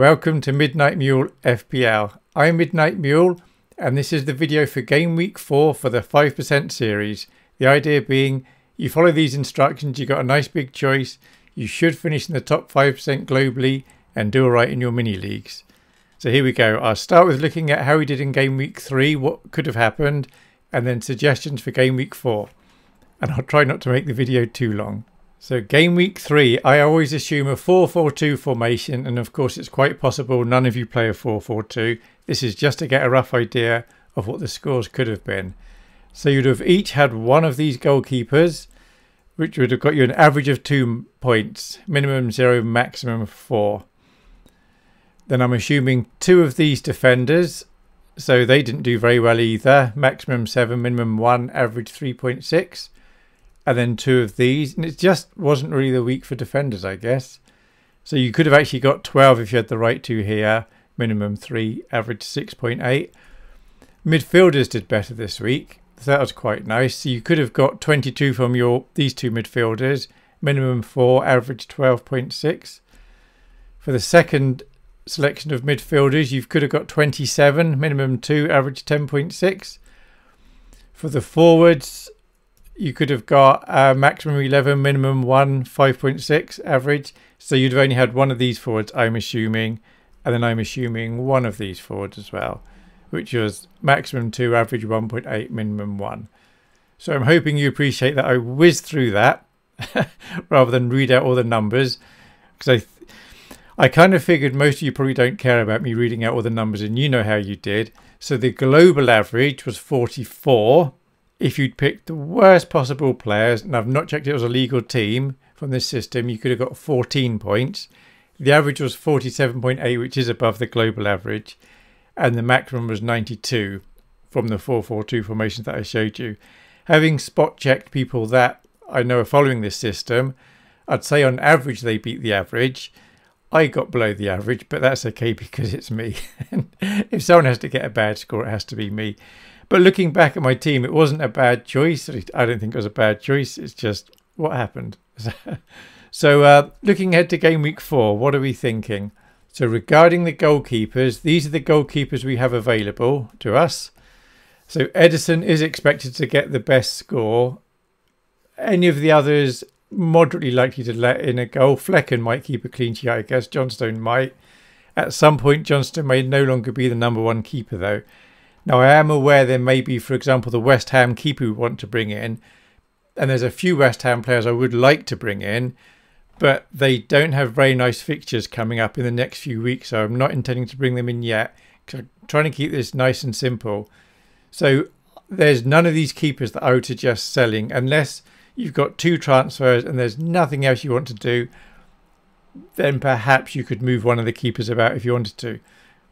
Welcome to Midnight Mule FPL. I'm Midnight Mule and this is the video for game week 4 for the 5% series. The idea being you follow these instructions, you got a nice big choice, you should finish in the top 5% globally and do alright in your mini leagues. So here we go. I'll start with looking at how we did in game week 3, what could have happened, and then suggestions for game week 4. And I'll try not to make the video too long. So game week 3, I always assume a 4-4-2 formation, and of course it's quite possible none of you play a 4-4-2. This is just to get a rough idea of what the scores could have been. So you'd have each had one of these goalkeepers, which would have got you an average of 2 points, minimum 0, maximum 4. Then I'm assuming two of these defenders, so they didn't do very well either, maximum 7, minimum 1, average 3.6. And then two of these, and it just wasn't really the week for defenders, I guess. So you could have actually got 12 if you had the right two here, minimum 3, average 6.8. Midfielders did better this week, so that was quite nice. So you could have got 22 from these two midfielders, minimum 4, average 12.6. For the second selection of midfielders, you could have got 27, minimum 2, average 10.6. For the forwards, you could have got maximum 11, minimum 1, 5.6 average. So you'd have only had one of these forwards, I'm assuming. And then I'm assuming one of these forwards as well, which was maximum 2, average 1.8, minimum 1. So I'm hoping you appreciate that I whizzed through that rather than read out all the numbers. Because I kind of figured most of you probably don't care about me reading out all the numbers, and you know how you did. So the global average was 44. If you'd picked the worst possible players, and I've not checked it was a legal team from this system, you could have got 14 points. The average was 47.8, which is above the global average. And the maximum was 92 from the 4-4-2 formation that I showed you. Having spot checked people that I know are following this system, I'd say on average they beat the average. I got below the average, but that's okay because it's me. If someone has to get a bad score, it has to be me. But looking back at my team, it wasn't a bad choice. I don't think it was a bad choice. It's just what happened. So looking ahead to game week 4, what are we thinking? So regarding the goalkeepers, these are the goalkeepers we have available to us. So Edison is expected to get the best score. Any of the others moderately likely to let in a goal. Flecken might keep a clean sheet, I guess. Johnstone might. At some point, Johnstone may no longer be the number one keeper, though. Now, I am aware there may be, for example, the West Ham keeper we want to bring in. And there's a few West Ham players I would like to bring in. But they don't have very nice fixtures coming up in the next few weeks. So I'm not intending to bring them in yet. Because I'm trying to keep this nice and simple. So there's none of these keepers that I would suggest selling. Unless you've got two transfers and there's nothing else you want to do. Then perhaps you could move one of the keepers about if you wanted to.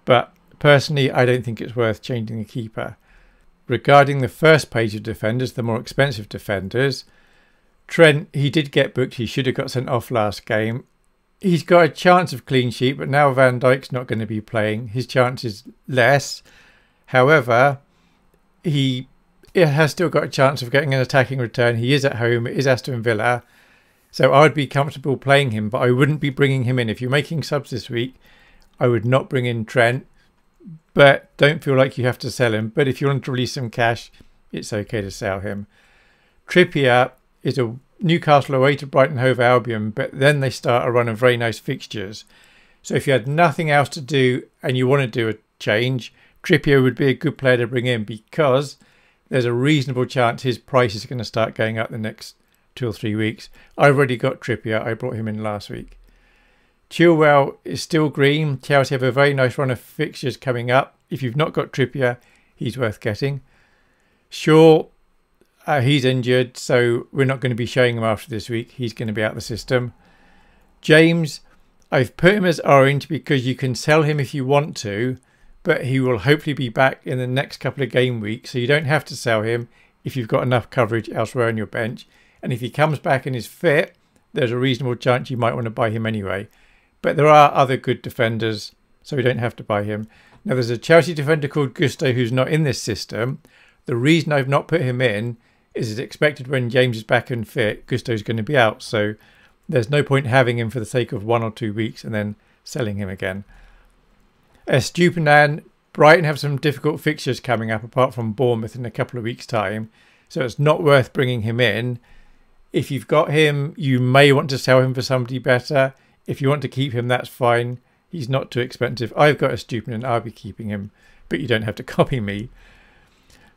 But personally, I don't think it's worth changing the keeper. Regarding the first page of defenders, the more expensive defenders, Trent, he did get booked. He should have got sent off last game. He's got a chance of clean sheet, but now Van Dijk's not going to be playing. His chance is less. However, he has still got a chance of getting an attacking return. He is at home. It is Aston Villa. So I'd be comfortable playing him, but I wouldn't be bringing him in. If you're making subs this week, I would not bring in Trent. But don't feel like you have to sell him. But if you want to release some cash, it's okay to sell him. Trippier is a Newcastle away to Brighton Hove Albion, but then they start a run of very nice fixtures. So if you had nothing else to do and you want to do a change, Trippier would be a good player to bring in because there's a reasonable chance his price is going to start going up the next 2 or 3 weeks. I've already got Trippier. I brought him in last week. Chilwell is still green. Chelsea have a very nice run of fixtures coming up. If you've not got Trippier, he's worth getting. Shaw, he's injured, so we're not going to be showing him after this week. He's going to be out of the system. James, I've put him as orange because you can sell him if you want to, but he will hopefully be back in the next couple of game weeks, so you don't have to sell him if you've got enough coverage elsewhere on your bench. And if he comes back and is fit, there's a reasonable chance you might want to buy him anyway. But there are other good defenders, so we don't have to buy him. Now, there's a Chelsea defender called Gusto who's not in this system. The reason I've not put him in is it's expected when James is back and fit, Gusto's going to be out. So there's no point having him for the sake of 1 or 2 weeks and then selling him again. Estupiñán, Brighton have some difficult fixtures coming up apart from Bournemouth in a couple of weeks' time, so it's not worth bringing him in. If you've got him, you may want to sell him for somebody better. If you want to keep him, that's fine. He's not too expensive. I've got Estupiñán and I'll be keeping him, but you don't have to copy me.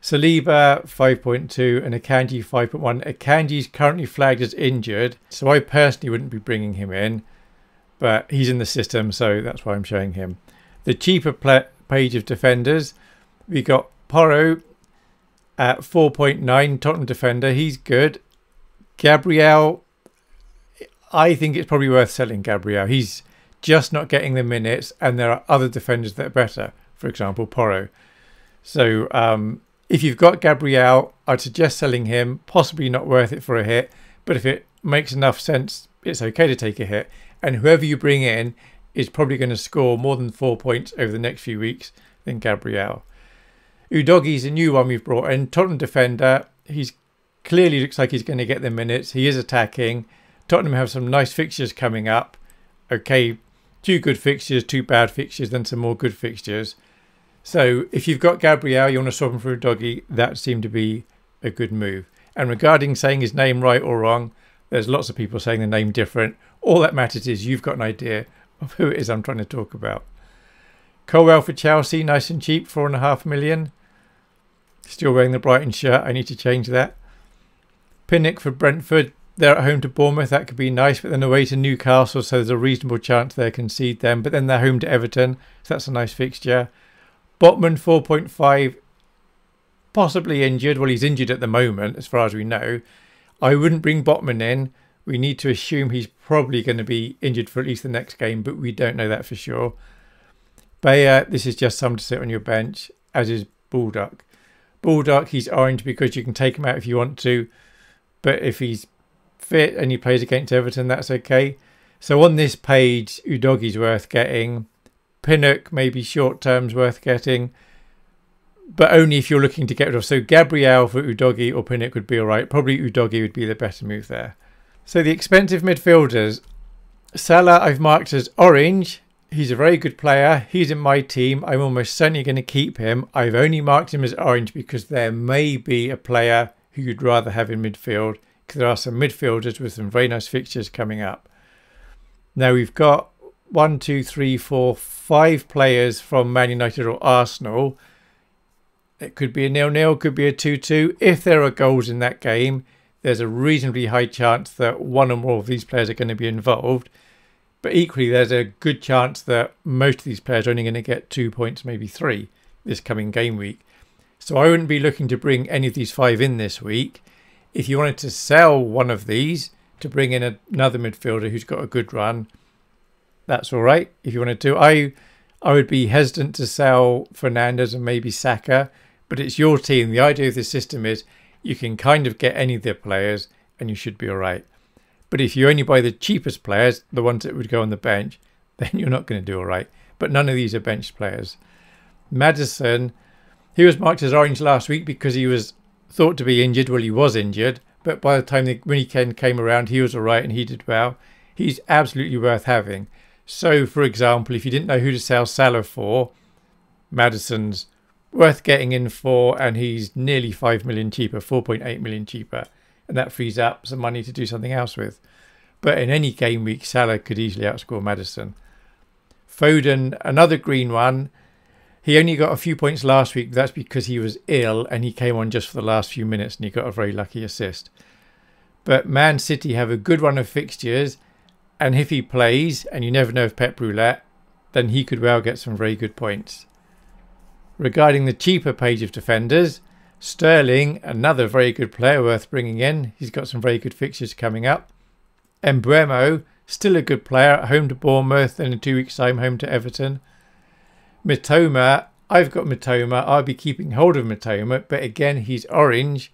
Saliba 5.2 and Akanji 5.1. Akanji's currently flagged as injured, so I personally wouldn't be bringing him in, but he's in the system, so that's why I'm showing him. The cheaper page of defenders, we got Porro at 4.9, Tottenham defender. He's good. Gabriel, I think it's probably worth selling Gabriel. He's just not getting the minutes, and there are other defenders that are better, for example, Porro. So if you've got Gabriel, I'd suggest selling him. Possibly not worth it for a hit, but if it makes enough sense, it's okay to take a hit. And whoever you bring in is probably going to score more than 4 points over the next few weeks than Gabriel. Udogie's a new one we've brought in. Tottenham defender. He's clearly looks like he's going to get the minutes. He is attacking. Tottenham have some nice fixtures coming up. Okay, two good fixtures, two bad fixtures, then some more good fixtures. So if you've got Gabriel, you want to swap him for Udogie, that seemed to be a good move. And regarding saying his name right or wrong, there's lots of people saying the name different. All that matters is you've got an idea of who it is I'm trying to talk about. Colwell for Chelsea, nice and cheap, 4.5 million. Still wearing the Brighton shirt, I need to change that. Pinnock for Brentford, they're at home to Bournemouth, that could be nice, but then away to Newcastle, so there's a reasonable chance they concede them, but then they're home to Everton, so that's a nice fixture. Botman 4.5, possibly injured. Well, he's injured at the moment, as far as we know. I wouldn't bring Botman in. We need to assume he's probably going to be injured for at least the next game, but we don't know that for sure. Beyer, this is just someone to sit on your bench, as is Bulldog. Bulldog, he's orange because you can take him out if you want to, but if he's fit and he plays against Everton, that's okay. So on this page, Udogie's worth getting. Pinnock, maybe short term's worth getting, but only if you're looking to get rid of. So Gabriel for Udogie or Pinnock would be all right. Probably Udogie would be the better move there. So the expensive midfielders. Salah I've marked as orange. He's a very good player. He's in my team. I'm almost certainly going to keep him. I've only marked him as orange because there may be a player who you'd rather have in midfield, because there are some midfielders with some very nice fixtures coming up. Now we've got 5 players from Man United or Arsenal. It could be a 0-0, could be a 2-2. If there are goals in that game, there's a reasonably high chance that one or more of these players are going to be involved. But equally, there's a good chance that most of these players are only going to get 2 points, maybe 3, this coming game week. So I wouldn't be looking to bring any of these 5 in this week. If you wanted to sell one of these to bring in another midfielder who's got a good run, that's all right if you wanted to. I would be hesitant to sell Fernandes and maybe Saka, but it's your team. The idea of this system is you can kind of get any of their players and you should be all right. But if you only buy the cheapest players, the ones that would go on the bench, then you're not going to do all right. But none of these are bench players. Maddison, he was marked as orange last week because he was thought to be injured. Well, he was injured, but by the time the weekend came around, he was all right and he did well. He's absolutely worth having. So, for example, if you didn't know who to sell Salah for, Maddison's worth getting in for, and he's nearly 5 million cheaper, 4.8 million cheaper. And that frees up some money to do something else with. But in any game week, Salah could easily outscore Maddison. Foden, another green one. He only got a few points last week. But that's because he was ill and he came on just for the last few minutes and he got a very lucky assist. But Man City have a good run of fixtures. And if he plays, and you never know if Pep Roulette, then he could well get some very good points. Regarding the cheaper page of defenders, Sterling, another very good player worth bringing in. He's got some very good fixtures coming up. Mbeumo, still a good player, at home to Bournemouth, and in 2 weeks' time, home to Everton. Mitoma, I've got Mitoma. I'll be keeping hold of Mitoma, but again, he's orange,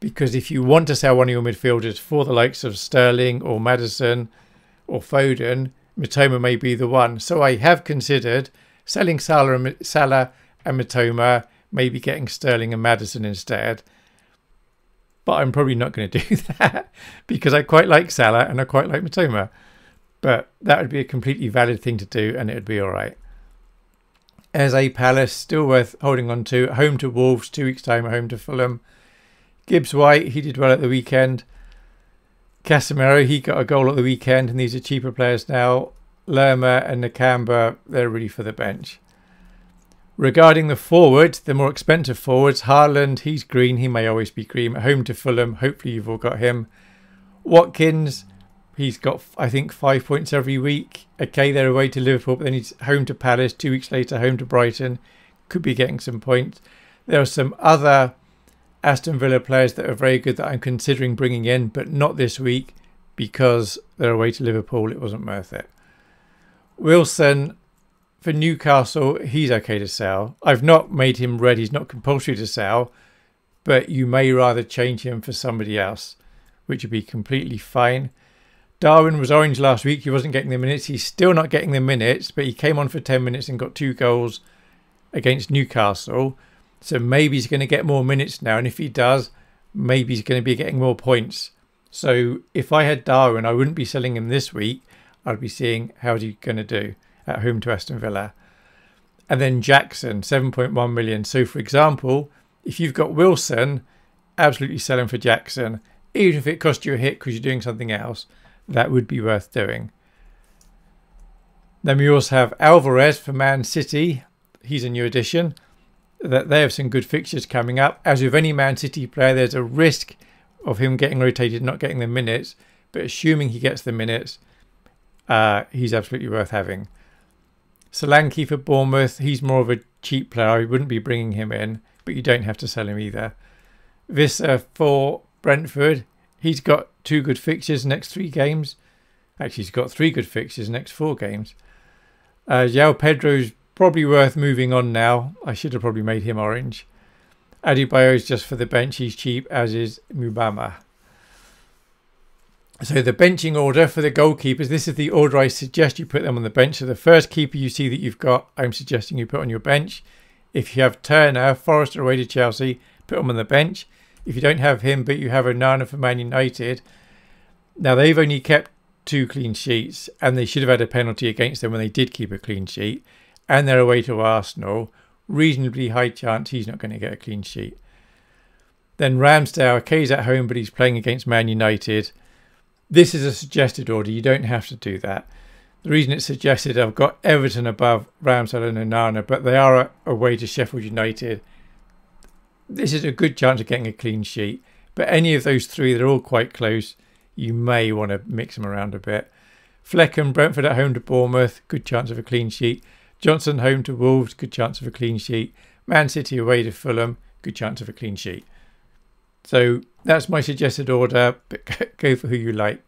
because if you want to sell one of your midfielders for the likes of Sterling or Maddison or Foden, Mitoma may be the one. So I have considered selling Salah and Mitoma, maybe getting Sterling and Maddison instead. But I'm probably not going to do that because I quite like Salah and I quite like Mitoma. But that would be a completely valid thing to do and it would be all right. There's a Palace still worth holding on to. Home to Wolves, 2 weeks time, home to Fulham. Gibbs White, he did well at the weekend. Casemiro, he got a goal at the weekend, and these are cheaper players now. Lerma and Nakamba, they're really for the bench. Regarding the forward, the more expensive forwards, Haaland, he's green, he may always be green. Home to Fulham, hopefully you've all got him. Watkins, he's got, I think, 5 points every week. Okay, they're away to Liverpool, but then he's home to Palace, 2 weeks later, home to Brighton. Could be getting some points. There are some other Aston Villa players that are very good that I'm considering bringing in, but not this week because they're away to Liverpool. It wasn't worth it. Wilson for Newcastle, he's okay to sell. I've not made him red. He's not compulsory to sell, but you may rather change him for somebody else, which would be completely fine. Darwin was orange last week. He wasn't getting the minutes. He's still not getting the minutes, but he came on for 10 minutes and got 2 goals against Newcastle. So maybe he's going to get more minutes now. And if he does, maybe he's going to be getting more points. So if I had Darwin, I wouldn't be selling him this week. I'd be seeing how's he going to do at home to Aston Villa. And then Jackson, 7.1 million. So, for example, if you've got Wilson, absolutely sell him for Jackson. Even if it costs you a hit because you're doing something else, that would be worth doing. Then we also have Alvarez for Man City. He's a new addition. They have some good fixtures coming up. As with any Man City player, there's a risk of him getting rotated, not getting the minutes. But assuming he gets the minutes, he's absolutely worth having. Solanke for Bournemouth, he's more of a cheap player. I wouldn't be bringing him in, but you don't have to sell him either. Visser for Brentford, he's got 2 good fixtures next 3 games. Actually, he's got 3 good fixtures next 4 games. João Pedro's probably worth moving on now. I should have probably made him orange. Adebayo is just for the bench. He's cheap, as is Mbeumo. So the benching order for the goalkeepers, this is the order I suggest you put them on the bench. So the first keeper you see that you've got, I'm suggesting you put on your bench. If you have Turner, Forrester away to Chelsea, put him on the bench. If you don't have him, but you have Onana for Man United. Now, they've only kept 2 clean sheets, and they should have had a penalty against them when they did keep a clean sheet. And they're away to Arsenal. Reasonably high chance he's not going to get a clean sheet. Then Ramsdale, okay, he's at home, but he's playing against Man United. This is a suggested order. You don't have to do that. The reason it's suggested, I've got Everton above Ramsdale and Onana, but they are away to Sheffield United. This is a good chance of getting a clean sheet. But any of those three, they're all quite close. You may want to mix them around a bit. Fleckham, Brentford at home to Bournemouth. Good chance of a clean sheet. Johnstone home to Wolves. Good chance of a clean sheet. Man City away to Fulham. Good chance of a clean sheet. So that's my suggested order, but go for who you like.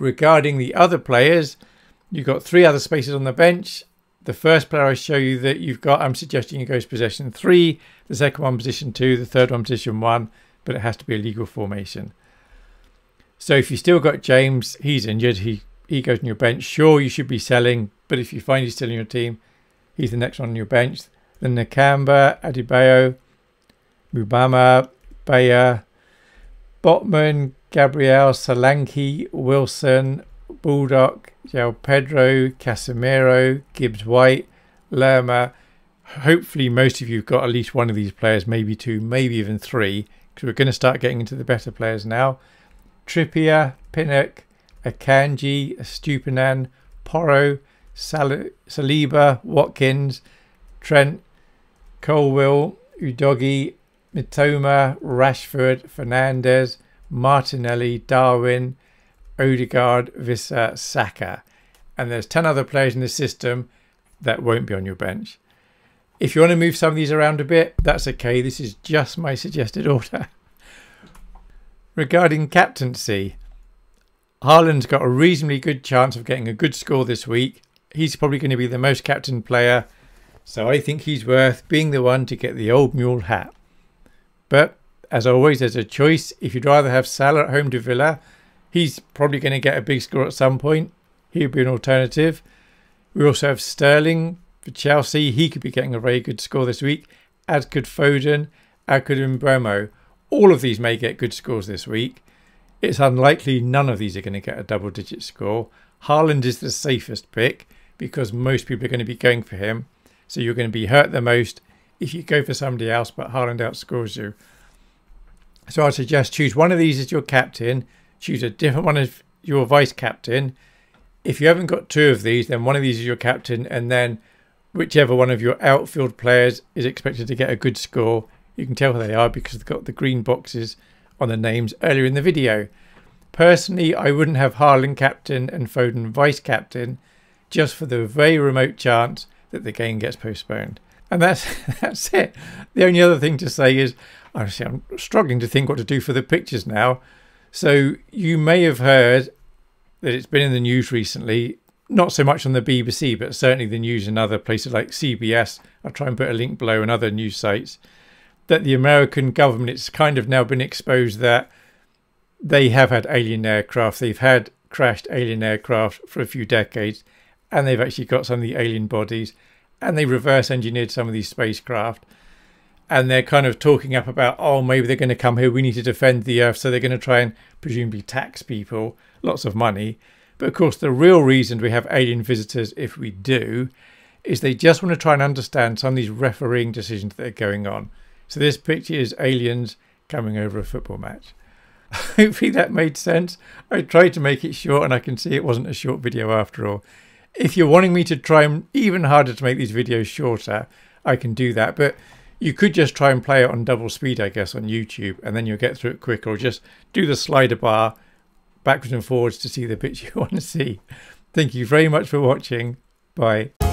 Regarding the other players, you've got 3 other spaces on the bench. The first player I show you that you've got, I'm suggesting you go to possession 3, the second one position 2, the third one position 1, but it has to be a legal formation. So if you still got James, he's injured, he goes on your bench. Sure, you should be selling, but if you find he's still in your team, he's the next one on your bench. Then Nakamba, Adebayo, Mbeumo, Beyer, Botman, Gabriel, Solanke, Wilson, Bulldog, João Pedro, Casemiro, Gibbs White, Lerma. Hopefully most of you have got at least one of these players, maybe 2, maybe even 3, because we're going to start getting into the better players now. Trippier, Pinnock, Akanji, Estupiñán, Porro, Saliba, Watkins, Trent, Colwell, Udogie, Mitoma, Rashford, Fernandes, Martinelli, Darwin, Odegaard, Visser, Saka. And there's 10 other players in the system that won't be on your bench. If you want to move some of these around a bit, that's okay. This is just my suggested order. Regarding captaincy, Haaland's got a reasonably good chance of getting a good score this week. He's probably going to be the most captain player. So I think he's worth being the one to get the old mule hat. But as always, there's a choice. If you'd rather have Salah at home to Villa, he's probably going to get a big score at some point. He'd be an alternative. We also have Sterling for Chelsea. He could be getting a very good score this week, as could Foden, as could Mbeumo. All of these may get good scores this week. It's unlikely none of these are going to get a double-digit score. Haaland is the safest pick because most people are going to be going for him. So you're going to be hurt the most if you go for somebody else, but Haaland outscores you. So I suggest choose one of these as your captain. Choose a different one as your vice captain. If you haven't got two of these, then one of these is your captain, and then whichever one of your outfield players is expected to get a good score. You can tell who they are because they've got the green boxes on the names earlier in the video. Personally, I wouldn't have Haaland captain and Foden vice captain, just for the very remote chance that the game gets postponed. And that's it. The only other thing to say is, honestly, I'm struggling to think what to do for the pictures now. So you may have heard that it's been in the news recently, not so much on the BBC, but certainly the news in other places like CBS. I'll try and put a link below, and other news sites, that the American government, it's kind of now been exposed that they have had alien aircraft. They've had crashed alien aircraft for a few decades, and they've actually got some of the alien bodies, and they reverse engineered some of these spacecraft. And they're kind of talking up about, oh, maybe they're going to come here, we need to defend the earth. So they're going to try and presumably tax people, lots of money. But of course, the real reason we have alien visitors, if we do, is they just want to try and understand some of these refereeing decisions that are going on. So this picture is aliens coming over a football match. Hopefully that made sense. I tried to make it short, and I can see it wasn't a short video after all. If you're wanting me to try even harder to make these videos shorter, I can do that. But you could just try and play it on double speed, I guess, on YouTube, and then you'll get through it quicker. Or just do the slider bar backwards and forwards to see the bit you want to see. Thank you very much for watching. Bye.